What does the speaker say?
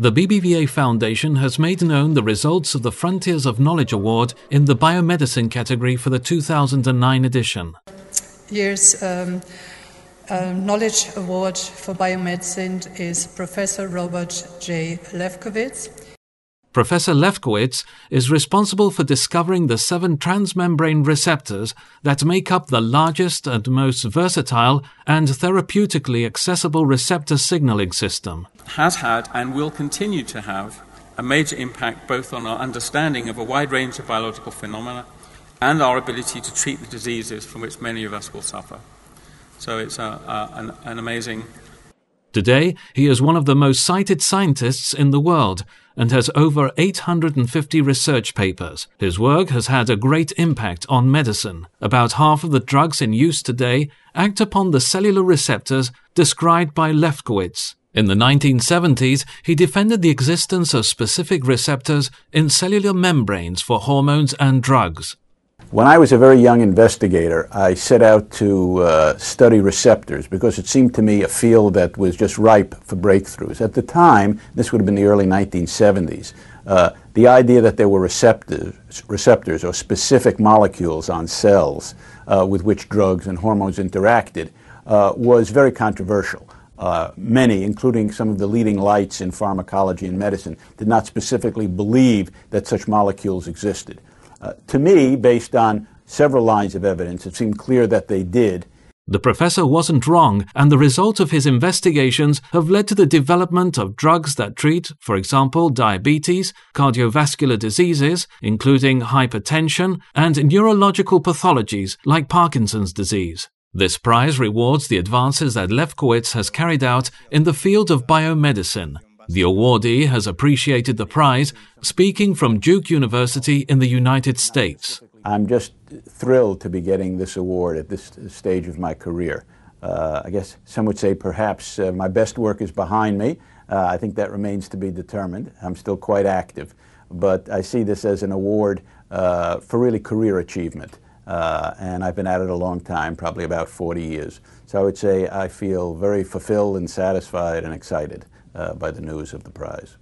The BBVA Foundation has made known the results of the Frontiers of Knowledge Award in the Biomedicine category for the 2009 edition. Year's Knowledge Award for Biomedicine is Professor Robert J. Lefkowitz. Professor Lefkowitz is responsible for discovering the 7 transmembrane receptors that make up the largest and most versatile and therapeutically accessible receptor signaling system. Has had and will continue to have a major impact both on our understanding of a wide range of biological phenomena and our ability to treat the diseases from which many of us will suffer. So it's an amazing... Today, he is one of the most cited scientists in the world and has over 850 research papers. His work has had a great impact on medicine. About half of the drugs in use today act upon the cellular receptors described by Lefkowitz. In the 1970s, he defended the existence of specific receptors in cellular membranes for hormones and drugs. When I was a very young investigator, I set out to study receptors because it seemed to me a field that was just ripe for breakthroughs. At the time, this would have been the early 1970s, the idea that there were receptors or specific molecules on cells with which drugs and hormones interacted was very controversial. Many, including some of the leading lights in pharmacology and medicine, did not specifically believe that such molecules existed. To me, based on several lines of evidence, it seemed clear that they did. The professor wasn't wrong, and the result of his investigations have led to the development of drugs that treat, for example, diabetes, cardiovascular diseases, including hypertension, and neurological pathologies like Parkinson's disease. This prize rewards the advances that Lefkowitz has carried out in the field of biomedicine. The awardee has appreciated the prize, speaking from Duke University in the United States. I'm just thrilled to be getting this award at this stage of my career. I guess some would say perhaps my best work is behind me. I think that remains to be determined. I'm still quite active, but I see this as an award for really career achievement. And I've been at it a long time, probably about 40 years. So I would say I feel very fulfilled and satisfied and excited by the news of the prize.